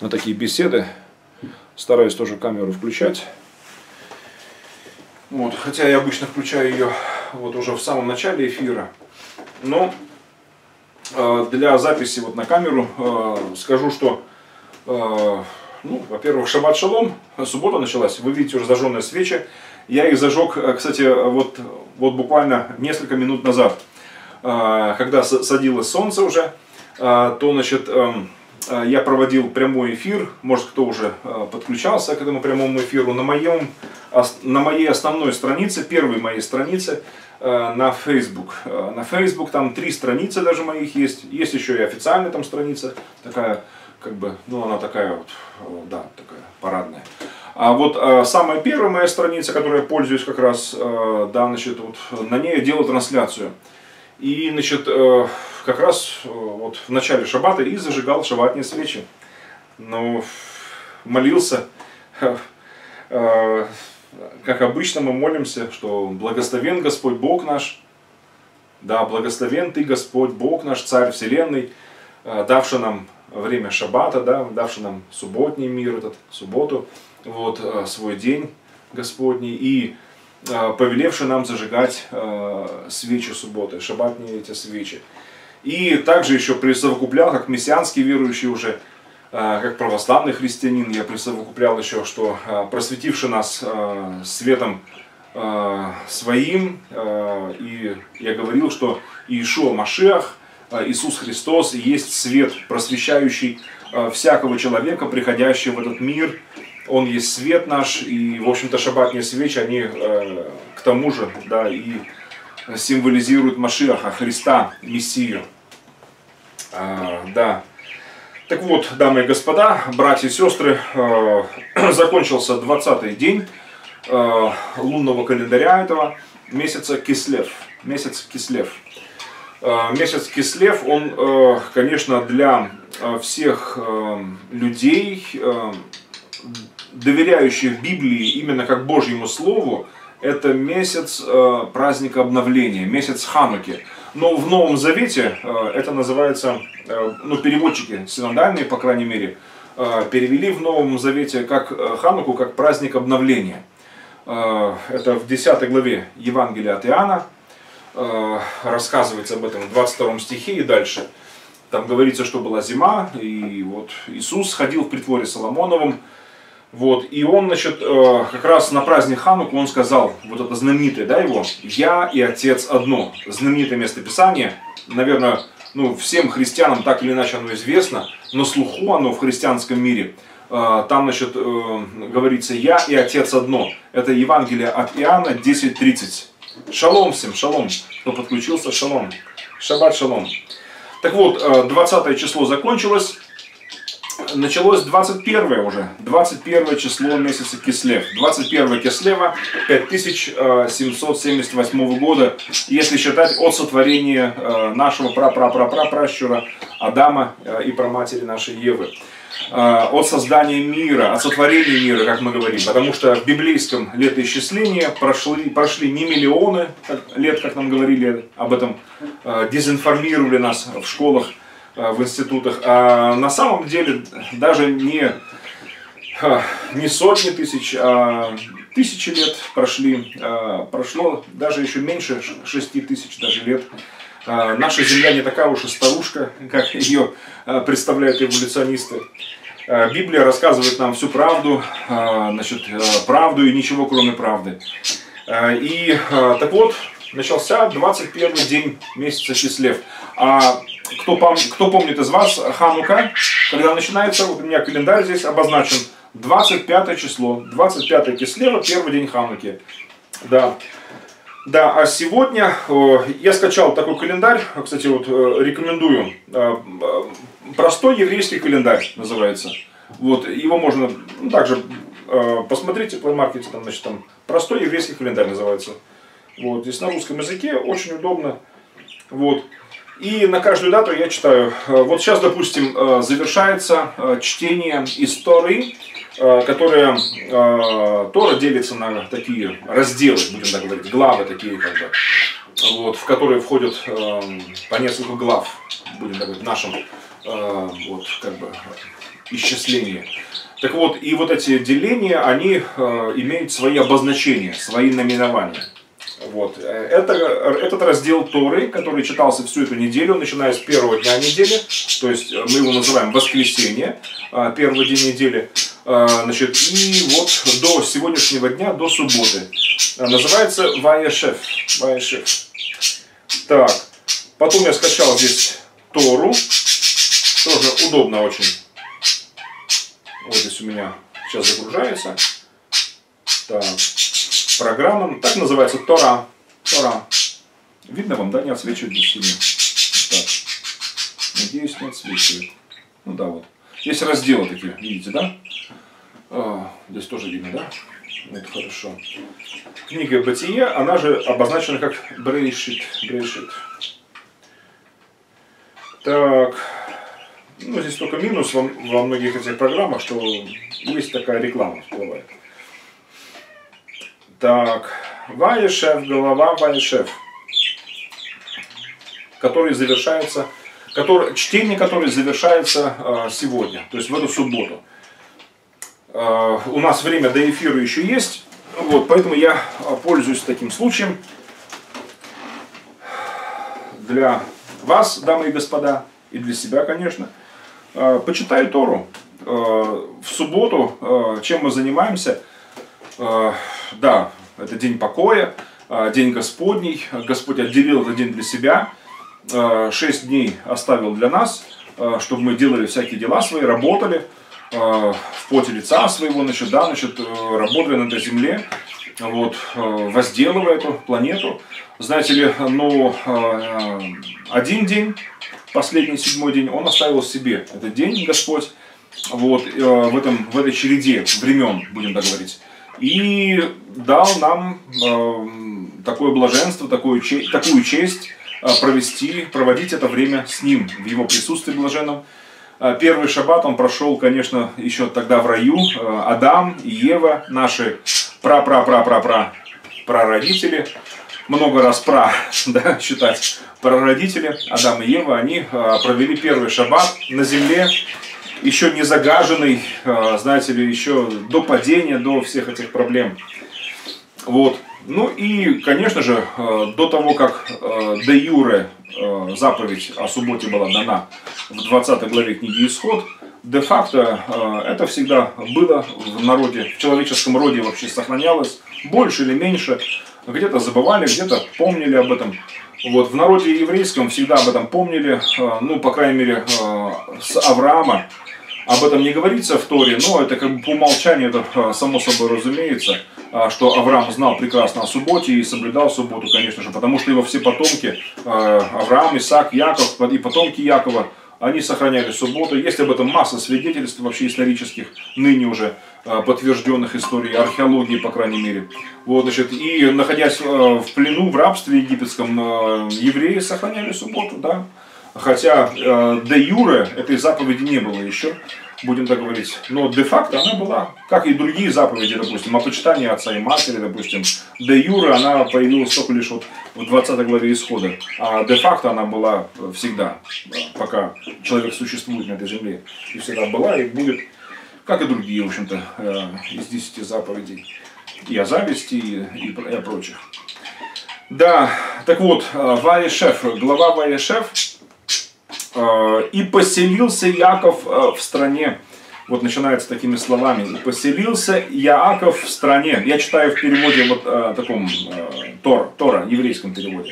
на такие беседы. Стараюсь тоже камеру включать. Вот, хотя я обычно включаю ее вот уже в самом начале эфира. Но для записи вот на камеру скажу, что, ну, во-первых, шаббат шалом, суббота началась. Вы видите уже зажженные свечи. Я их зажег, кстати, вот буквально несколько минут назад. Когда садилось солнце уже, то, значит, я проводил прямой эфир. Может, кто уже подключался к этому прямому эфиру. На моей основной странице, первой моей странице на Facebook. На Facebook там 3 страницы даже моих есть. Есть еще и официальная там страница. Такая, как бы, ну, она такая вот, да, такая парадная. А вот самая первая моя страница, которой я пользуюсь как раз, да, значит, вот на ней я делаю трансляцию. И, значит, как раз вот в начале шаббата и зажигал шаббатные свечи. Но молился, как обычно мы молимся, что благословен Господь Бог наш, да, благословен Ты, Господь Бог наш, Царь Вселенной, давший нам время шаббата, да, давший нам субботний мир, этот, субботу, вот, свой день Господний, и повелевший нам зажигать свечи субботы, шаббатные эти свечи. И также еще присовокуплял, как мессианский верующий уже, как православный христианин, я присовокуплял еще, что просветивший нас светом своим, и я говорил, что Иешуа Машиах, Иисус Христос, есть свет, просвещающий всякого человека, приходящего в этот мир. Он есть свет наш, и, в общем-то, шаббатные свечи, они к тому же, да, и символизируют Машиаха, Христа, Мессию. Да. Так вот, дамы и господа, братья и сестры, закончился 20-й день лунного календаря этого месяца Кислев. Месяц Кислев. Месяц Кислев, он, конечно, для всех людей, доверяющих Библии именно как Божьему Слову, это месяц праздника обновления, месяц Хануки. Но в Новом Завете это называется, ну, переводчики синодальные, по крайней мере, перевели в Новом Завете как Хануку, как праздник обновления. Это в 10 главе Евангелия от Иоанна. Рассказывается об этом в 22 стихе и дальше. Там говорится, что была зима, и вот Иисус ходил в притворе Соломоновом. Вот, и он, значит, как раз на праздник Хануку он сказал, вот это знаменитое, да, его, «Я и Отец одно». Знаменитое местописание, наверное, ну, всем христианам так или иначе оно известно, но слуху оно в христианском мире. Там, значит, говорится «Я и Отец одно». Это Евангелие от Иоанна 10:30. Шалом всем, шалом. Кто подключился, шалом. Шаббат шалом. Так вот, 20 число закончилось, началось 21 уже, 21 число месяца Кислев, 21 Кислева 5778 года, если считать от сотворения нашего прапрапрапрапращура Адама и праматери нашей Евы, от создания мира, от сотворения мира, как мы говорим, потому что в библейском летоисчислении прошли не миллионы лет, как нам говорили об этом, дезинформировали нас в школах, в институтах, а на самом деле даже не сотни тысяч, а тысячи лет прошло, даже еще меньше 6000 даже лет. Наша Земля не такая уж и старушка, как ее представляют эволюционисты. Библия рассказывает нам всю правду, значит, правду и ничего кроме правды. И так вот, начался 21 день месяца Кислев. А кто помнит из вас, Ханука, когда начинается, вот у меня календарь здесь обозначен, 25 число, 25 Кислева, первый день Хануки. Да. Да, а сегодня я скачал такой календарь, кстати, вот рекомендую, простой еврейский календарь называется. Вот, его можно, ну, также посмотрите в плеймаркете, там, значит, там простой еврейский календарь называется. Вот, здесь на русском языке, очень удобно. Вот. И на каждую дату я читаю. Вот сейчас, допустим, завершается чтение истории, которая Тора делится на такие разделы, будем так говорить, главы такие, как бы, вот, в которые входят по несколько глав, будем так говорить, в нашем вот, как бы, исчисления. Так вот, и вот эти деления, они имеют свои обозначения, свои наименования. Вот. Этот раздел Торы, который читался всю эту неделю, начиная с первого дня недели, то есть мы его называем воскресенье, первый день недели, значит, и вот до сегодняшнего дня, до субботы, называется Ваешев. Так, потом я скачал здесь Тору, тоже удобно очень. Вот здесь у меня сейчас загружается. Так. Программа, так называется, Тора. Тора. Видно вам, да, не отсвечивает здесь сильно? Так. Надеюсь, не отсвечивает. Ну да, вот. Есть разделы такие, видите, да? Здесь тоже видно, да? Это хорошо. Книга Бытие, она же обозначена как Берешит. Так. Ну, здесь только минус во многих этих программах, что есть такая реклама всплывает. Так, Ваешев, глава Ваешев, чтение которой завершается сегодня, то есть в эту субботу. У нас время до эфира еще есть, вот, поэтому я пользуюсь таким случаем для вас, дамы и господа, и для себя, конечно. Почитаю Тору. В субботу, чем мы занимаемся, да, это день покоя, день Господний. Господь отделил этот день для себя. 6 дней оставил для нас, чтобы мы делали всякие дела свои, работали в поте лица своего, значит, да, значит, работали на этой земле, вот, возделывая эту планету. Знаете ли, но один день, последний 7-й день, Он оставил себе. Это день Господь, вот, в этой череде времен, будем так говорить. И дал нам такое блаженство, такую честь проводить это время с Ним, в Его присутствии блаженном. Первый шаббат он прошел, конечно, еще тогда в раю. Адам и Ева, наши прародители, много раз прародители, Адам и Ева, они провели первый шаббат на земле, еще не загаженный, знаете ли, еще до падения, до всех этих проблем. Вот. Ну и, конечно же, до того, как де юре заповедь о субботе была дана в 20 главе книги Исход, де-факто это всегда было в народе, в человеческом роде вообще сохранялось, больше или меньше, где-то забывали, где-то помнили об этом. Вот, в народе еврейском всегда об этом помнили, ну, по крайней мере, с Авраама. Об этом не говорится в Торе, но это как бы по умолчанию, это само собой разумеется, что Авраам знал прекрасно о субботе и соблюдал субботу, конечно же, потому что его все потомки, Авраам, Исаак, Яков и потомки Якова, они сохраняли субботу. Есть об этом масса свидетельств вообще исторических, ныне уже подтвержденных историй, археологии, по крайней мере. Вот, значит, и находясь в плену, в рабстве египетском, евреи сохраняли субботу, да. Хотя де юре этой заповеди не было еще, будем так говорить. Но де-факто она была, как и другие заповеди, допустим, о почитании отца и матери, допустим. Де юре она появилась только лишь вот в 20 главе Исхода. А де-факто она была всегда, пока человек существует на этой земле. И всегда была и будет, как и другие, в общем-то, из 10 заповедей. И о зависти, и о прочих. Да, так вот, Ваешев, глава Ваешев. «И поселился Иаков в стране». Вот начинается такими словами. «И поселился Иаков в стране». Я читаю в переводе вот таком Тора, еврейском переводе.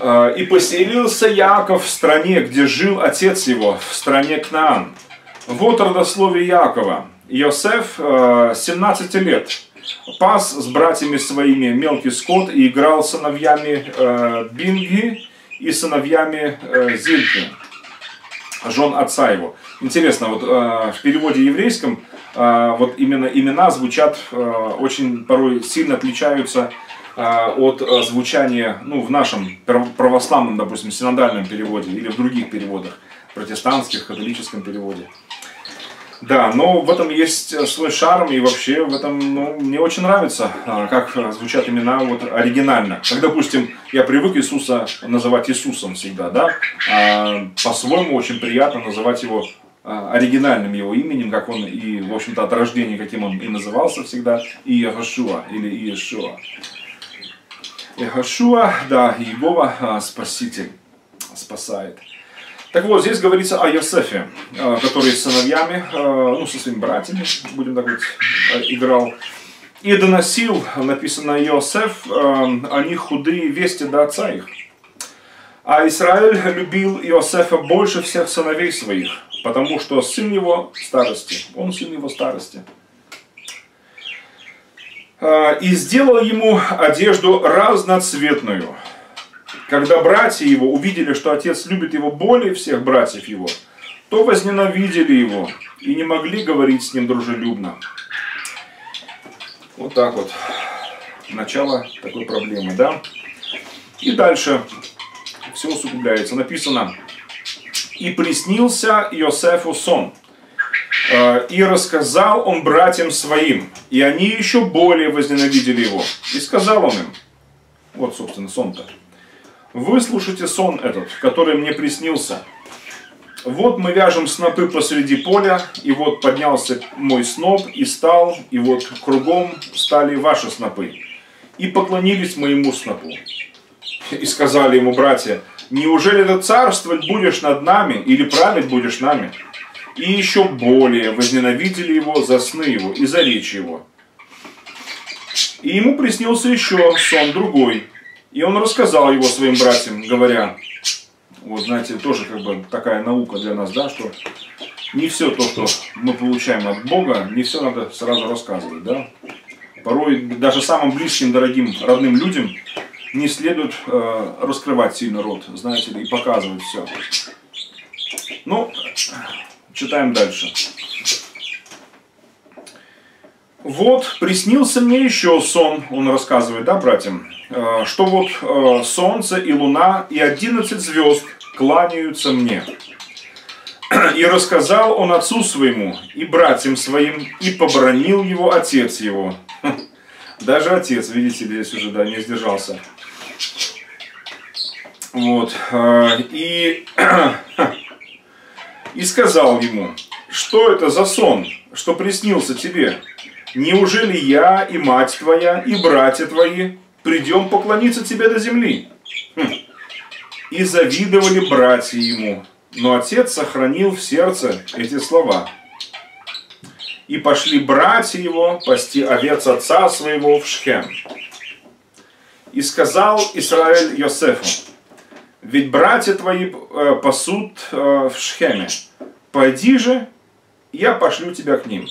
«И поселился Иаков в стране, где жил отец его, в стране Кнаан». Вот родословие Иакова. Иосиф 17 лет. Пас с братьями своими мелкий скот и играл сыновьями Бинги и сыновьями Зильки, жен отца его. Интересно, вот в переводе еврейском вот именно имена звучат очень порой сильно отличаются от звучания, ну, в нашем православном, допустим, синодальном переводе или в других переводах, протестантских, католическом переводе. Да, но в этом есть свой шарм, и вообще в этом, ну, мне очень нравится, как звучат имена вот оригинально. Как, допустим, я привык Иисуса называть Иисусом всегда, да, по-своему очень приятно называть его оригинальным его именем, как он и, в общем-то, от рождения, каким он и назывался всегда, Иешуа или Иешуа. Иешуа, да, Иегова, Спаситель, спасает. Так вот, здесь говорится о Йосефе, который с сыновьями, ну, со своими братьями, будем так говорить, играл. И доносил, написано, Йосеф, они худые вести до отца их. А Израиль любил Йосефа больше всех сыновей своих, потому что сын его старости, он сын его старости. И сделал ему одежду разноцветную. Когда братья его увидели, что отец любит его более всех братьев его, то возненавидели его и не могли говорить с ним дружелюбно. Вот так вот. Начало такой проблемы, да? И дальше все усугубляется. Написано: «И приснился Йосефу сон, и рассказал он братьям своим, и они еще более возненавидели его. И сказал он им». Вот, собственно, сон-то. «Выслушайте сон этот, который мне приснился. Вот мы вяжем снопы посреди поля, и вот поднялся мой сноп и стал, и вот кругом стали ваши снопы. И поклонились моему снопу. И сказали ему братья: неужели ты царствовать будешь над нами, или править будешь нами? И еще более возненавидели его за сны его и за речи его. И ему приснился еще сон другой. И он рассказал его своим братьям, говоря». Вот, знаете, тоже как бы такая наука для нас, да, что не все то, что мы получаем от Бога, не все надо сразу рассказывать, да. Порой даже самым близким, дорогим, родным людям не следует раскрывать сильно рот, знаете, и показывать все. Ну, читаем дальше. «Вот, приснился мне еще сон», он рассказывает, да, братьям, «что вот солнце и луна и 11 звезд кланяются мне. И рассказал он отцу своему и братьям своим, и побранил его отец его». Даже отец, видите, здесь уже, да, не сдержался. Вот. «И сказал ему: что это за сон, что приснился тебе? Неужели я и мать твоя, и братья твои придем поклониться тебе до земли?» И завидовали братья ему, но отец сохранил в сердце эти слова. И пошли братья его пасти овец отца своего в Шхем. И сказал Израиль Йосефу: ведь братья твои пасут в Шхеме, пойди же, я пошлю тебя к ним.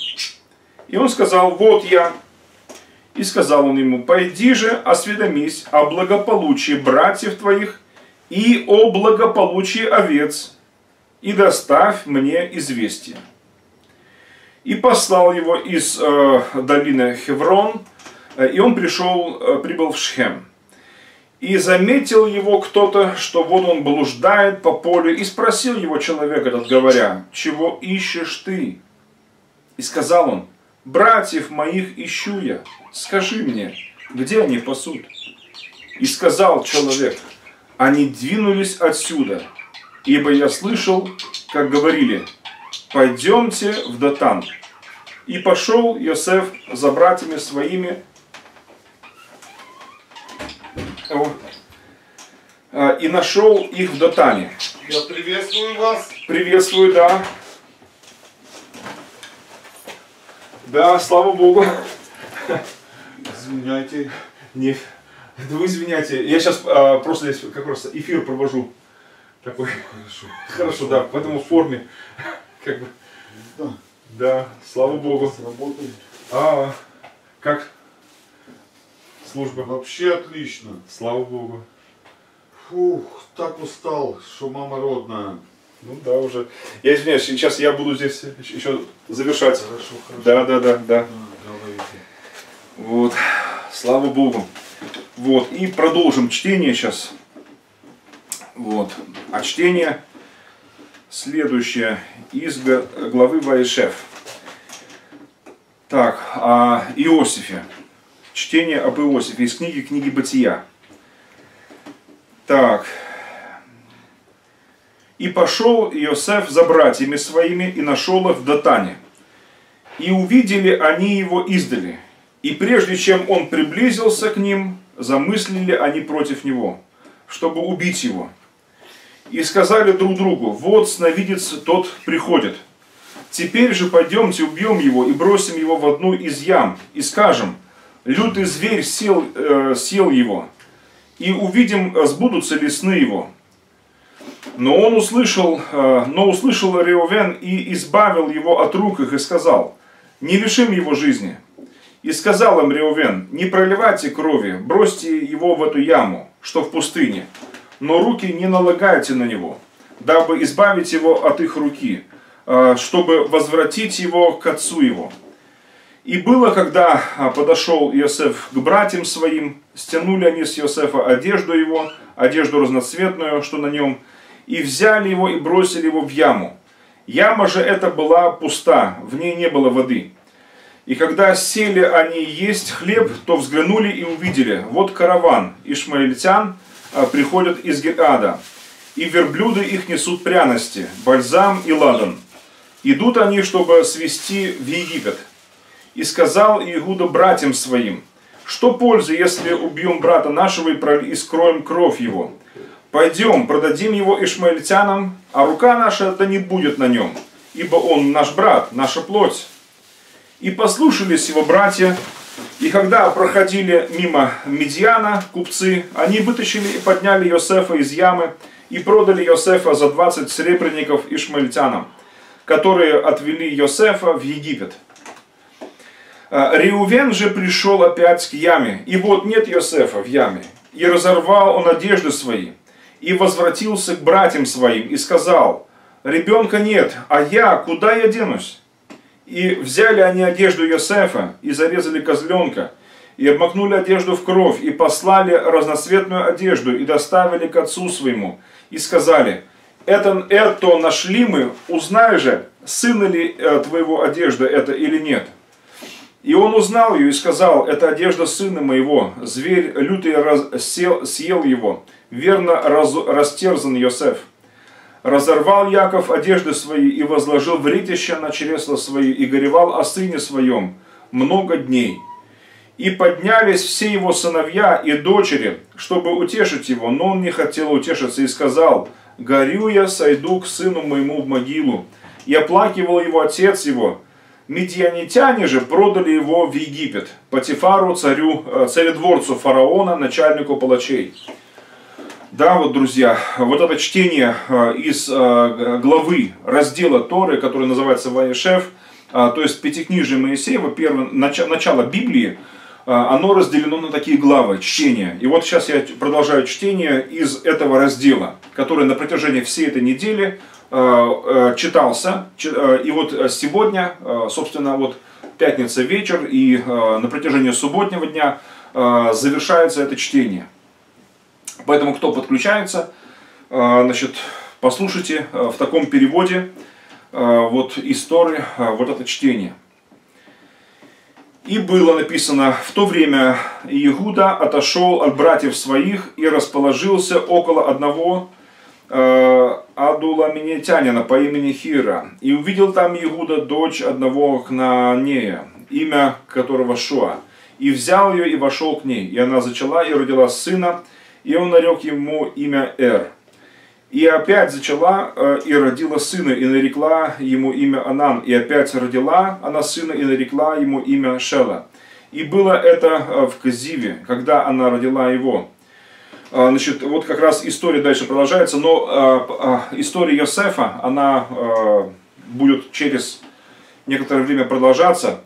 И он сказал: вот я. И сказал он ему: пойди же, осведомись о благополучии братьев твоих и о благополучии овец, и доставь мне известие. И послал его из долины Хеврон, и он прибыл в Шхем. И заметил его кто-то, что вот он блуждает по полю, и спросил его человек этот, говоря: чего ищешь ты? И сказал он: братьев моих ищу я, скажи мне, где они пасут? И сказал человек: они двинулись отсюда, ибо я слышал, как говорили: пойдемте в Дотан. И пошел Йосеф за братьями своими и нашел их в Дотане. Я приветствую вас. Приветствую, да. Да, слава Богу. Извиняйте. Нет, да вы извиняйте. Я сейчас просто здесь как раз эфир провожу. Такой. Хорошо. Хорошо, да, поэтому в форме. Как бы. Да. Да, слава Богу. Сработали. А как служба? Вообще отлично. Слава Богу. Фух, так устал, что мама родная. Ну да, уже. Я извиняюсь, сейчас я буду здесь еще завершать. Хорошо, хорошо. Да, да, да, да. Вот, слава Богу. Вот, и продолжим чтение сейчас. Вот, а чтение следующее из главы Ваешев. Так, о Иосифе. Чтение об Иосифе из книги Бытия. Так. И пошел Иосиф за братьями своими, и нашел их в Дотане. И увидели они его издали. И прежде чем он приблизился к ним, замыслили они против него, чтобы убить его. И сказали друг другу: вот сновидец тот приходит. Теперь же пойдемте, убьем его и бросим его в одну из ям. И скажем: лютый зверь съел его. И увидим, сбудутся ли сны его. Но услышал Реувен и избавил его от рук их и сказал: не лишим его жизни. И сказал им Реувен: не проливайте крови, бросьте его в эту яму, что в пустыне, но руки не налагайте на него, дабы избавить его от их руки, чтобы возвратить его к отцу его. И было, когда подошел Иосиф к братьям своим, стянули они с Иосифа одежду его, одежду разноцветную, что на нем, и взяли его и бросили его в яму. Яма же эта была пуста, в ней не было воды. И когда сели они есть хлеб, то взглянули и увидели: вот караван ишмаэльтян приходят из Геада, и верблюды их несут пряности, бальзам и ладан. Идут они, чтобы свести в Египет. И сказал Иегуда братьям своим: что пользы, если убьем брата нашего и скроем кровь его? Пойдем, продадим его ишмаэльтянам, а рука наша да не будет на нем, ибо он наш брат, наша плоть. И послушались его братья, и когда проходили мимо Медиана купцы, они вытащили и подняли Иосифа из ямы, и продали Иосифа за 20 серебряников ишмаэльтянам, которые отвели Иосифа в Египет. Реувен же пришел опять к яме, и вот нет Иосифа в яме, и разорвал он одежды свои, и возвратился к братьям своим, и сказал: ребенка нет, а я, куда я денусь? И взяли они одежду Иосифа, и зарезали козленка, и обмакнули одежду в кровь, и послали разноцветную одежду, и доставили к отцу своему, и сказали: это нашли мы, узнай же, сына ли твоего одежда это или нет. И он узнал ее и сказал: это одежда сына моего, зверь лютый съел его, верно растерзан Иосиф. Разорвал Яков одежды свои и возложил вретище на чресла свои, и горевал о сыне своем много дней. И поднялись все его сыновья и дочери, чтобы утешить его, но он не хотел утешиться и сказал: горю я, сойду к сыну моему в могилу. И оплакивал его отец его. Медианитяне же продали его в Египет, Потифару, царедворцу фараона, начальнику палачей. Да, вот, друзья, вот это чтение из главы раздела Торы, который называется Ваешев, то есть Пятикнижие Моисеева, начало Библии, оно разделено на такие главы чтения. И вот сейчас я продолжаю чтение из этого раздела, который на протяжении всей этой недели читался, и вот сегодня, собственно, вот пятница вечер, и на протяжении субботнего дня завершается это чтение. Поэтому, кто подключается, значит, послушайте в таком переводе вот из Торы вот это чтение. И было написано: в то время Иегуда отошел от братьев своих и расположился около одного адуламинитянина по имени Хира. И увидел там Иегуда дочь одного Кнаанея, имя которого Шуа. И взял ее и вошел к ней. И она зачала и родила сына, и он нарек ему имя Эр. И опять зачала и родила сына, и нарекла ему имя Анан. И опять родила она сына, и нарекла ему имя Шела. И было это в Казиве, когда она родила его. Значит, вот как раз история дальше продолжается, но история Иосифа, она будет через некоторое время продолжаться.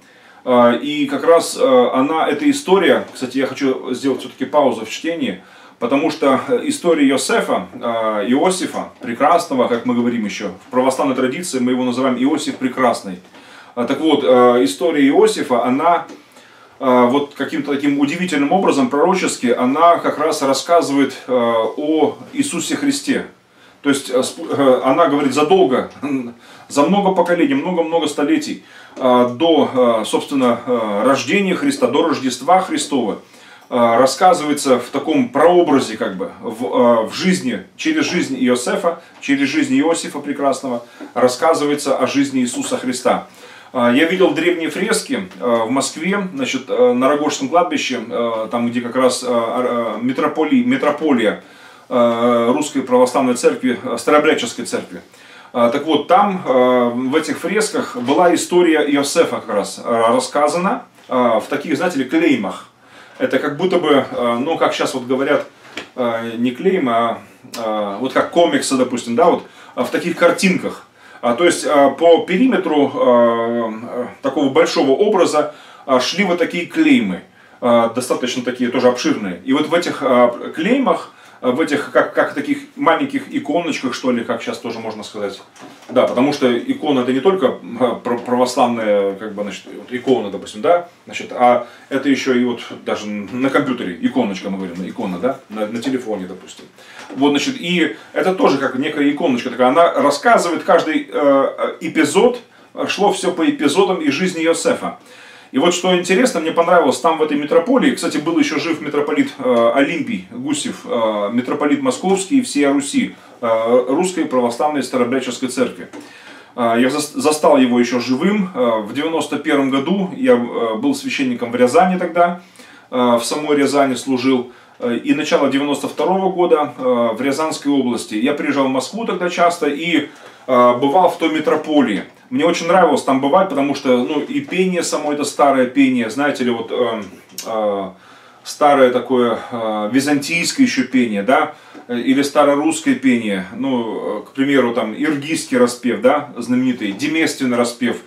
И как раз она, эта история, кстати, я хочу сделать все-таки паузу в чтении, потому что история Иосифа, Иосифа Прекрасного, как мы говорим еще, в православной традиции мы его называем Иосиф Прекрасный. Так вот, история Иосифа, она вот каким-то таким удивительным образом, пророчески, она как раз рассказывает о Иисусе Христе. То есть она говорит задолго, за много поколений, много-много столетий до, собственно, рождения Христа, до Рождества Христова. рассказывается в таком прообразе, как бы, в жизни, через жизнь Иосифа, через жизнь Иосифа Прекрасного, рассказывается о жизни Иисуса Христа. Я видел древние фрески в Москве, значит, на Рогожском кладбище, там, где как раз митрополия Русской Православной Церкви, Старообрядческой Церкви. Так вот, там в этих фресках была история Иосифа как раз рассказана в таких, знаете ли, клеймах. Это как будто бы, ну, как сейчас вот говорят, не клейма, а вот как комиксы, допустим, да, вот в таких картинках. То есть по периметру такого большого образа шли вот такие клеймы, достаточно такие тоже обширные. И вот в этих клеймах, в этих, как таких маленьких иконочках, что ли, как сейчас тоже можно сказать. Да, потому что икона это не только православная, как бы, значит, вот икона, допустим, да, значит, а это еще и вот даже на компьютере иконочка, мы говорим, икона, да, на телефоне, допустим. Вот, значит, и это тоже как некая иконочка такая, она рассказывает каждый эпизод, шло все по эпизодам из жизни Иосифа. И вот что интересно, мне понравилось, там в этой митрополии, кстати, был еще жив митрополит Олимпий Гусев, митрополит Московский и всей Руси, Русской Православной Старообрядческой Церкви. Я застал его еще живым. В 91 году я был священником в Рязани тогда, в самой Рязани служил. И начало 92 года в Рязанской области. Я приезжал в Москву тогда часто и бывал в той митрополии. Мне очень нравилось там бывать, потому что, ну, и пение само, это старое пение, знаете ли, вот старое такое византийское еще пение, да, или старорусское пение, ну, к примеру, там, иргийский распев, да, знаменитый, демественный распев,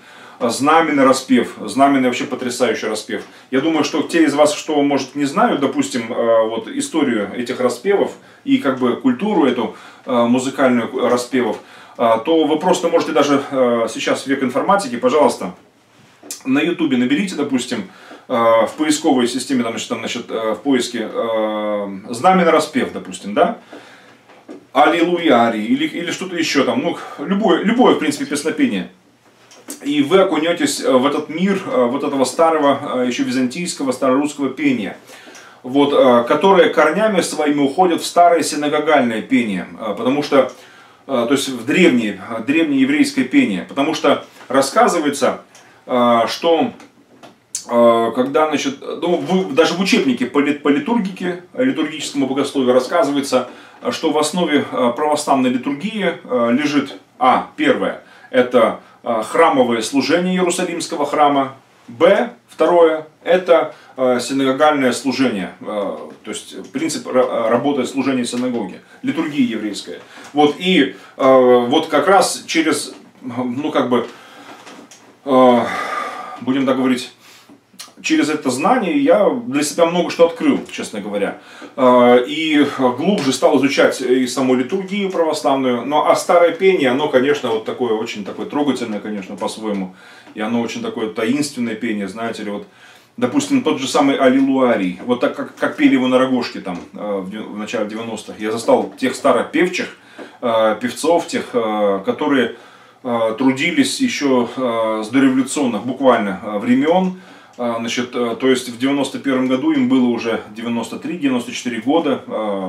знаменный распев, знаменный вообще потрясающий распев. Я думаю, что те из вас, что, может, не знают, допустим, вот историю этих распевов и, как бы, культуру эту музыкальную распевов, то вы просто можете даже сейчас, век информатики, пожалуйста, на ютубе наберите, допустим, в поисковой системе, там, значит, в поиске знаменный распев, допустим, да, Аллилуиарий или что-то еще там, ну, любое, в принципе, песнопение. И вы окунетесь в этот мир вот этого старого, еще византийского, старорусского пения. Вот, которые корнями своими уходят в старое синагогальное пение, потому что, то есть в древнее еврейское пение, потому что рассказывается, что когда, значит, ну, даже в учебнике по литургике, литургическому богословию рассказывается, что в основе православной литургии лежит, первое, это храмовое служение Иерусалимского храма, второе, это синагогальное служение, то есть принцип работы служения синагоги, литургия еврейская. Вот, и вот как раз через, ну, как бы, будем так говорить, через это знание я для себя много что открыл, честно говоря. И глубже стал изучать и саму литургию православную. Но старое пение, оно, конечно, вот такое, очень такое трогательное, конечно, по-своему. И оно очень такое таинственное пение, знаете ли, вот. Допустим, тот же самый Аллилуарий. Вот так, как пели его на Рогожке там в начале 90-х. Я застал тех старопевчих, певцов, тех, которые трудились еще с дореволюционных буквально времен. Значит, то есть в 91 году им было уже 93-94 года,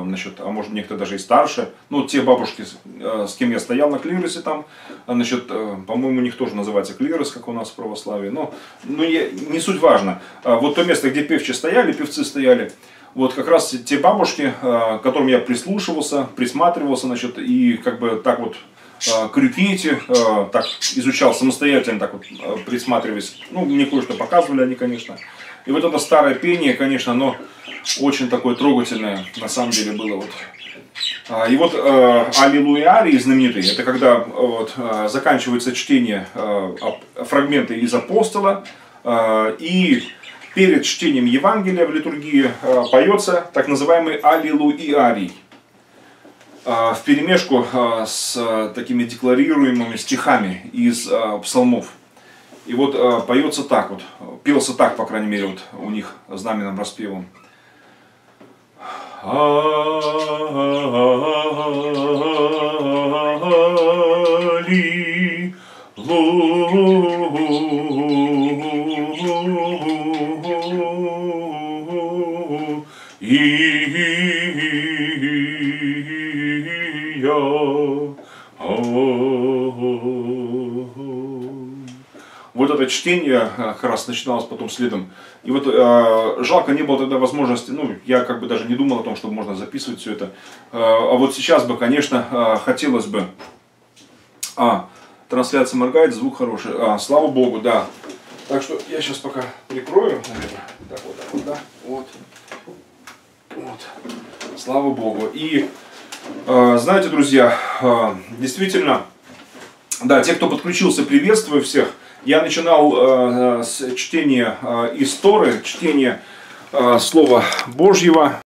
значит, а может некоторые даже и старше. Ну, те бабушки, с кем я стоял на клиросе там, значит, по-моему, у них тоже называется клирос, как у нас в православии. Но не суть важно. Вот то место, где певцы стояли, вот как раз те бабушки, к которым я прислушивался, присматривался, значит, и как бы так вот... крюки эти, так изучал самостоятельно, так вот присматриваясь. Ну, мне кое-что показывали они, конечно. И вот это старое пение, конечно, оно очень такое трогательное, на самом деле, было. Вот. И вот Аллилуиарий знаменитый, это когда вот заканчивается чтение фрагмента из Апостола, и перед чтением Евангелия в литургии поется так называемый Аллилуиарий. Вперемешку с такими декларируемыми стихами из псалмов. И вот поется так вот, пелся так, по крайней мере, вот у них знаменным распевом. чтение как раз начиналось потом следом. И вот жалко, не было тогда возможности, ну, я как бы даже не думал о том, что можно записывать все это. А вот сейчас бы, конечно, хотелось бы... трансляция моргает, звук хороший. Слава Богу, да. Так что я сейчас пока прикрою, наверное. Так вот, так вот, да. Вот. Вот. Слава Богу. И, знаете, друзья, действительно... Да, те, кто подключился, приветствую всех. Я начинал с чтения из Торы, чтения Слова Божьего.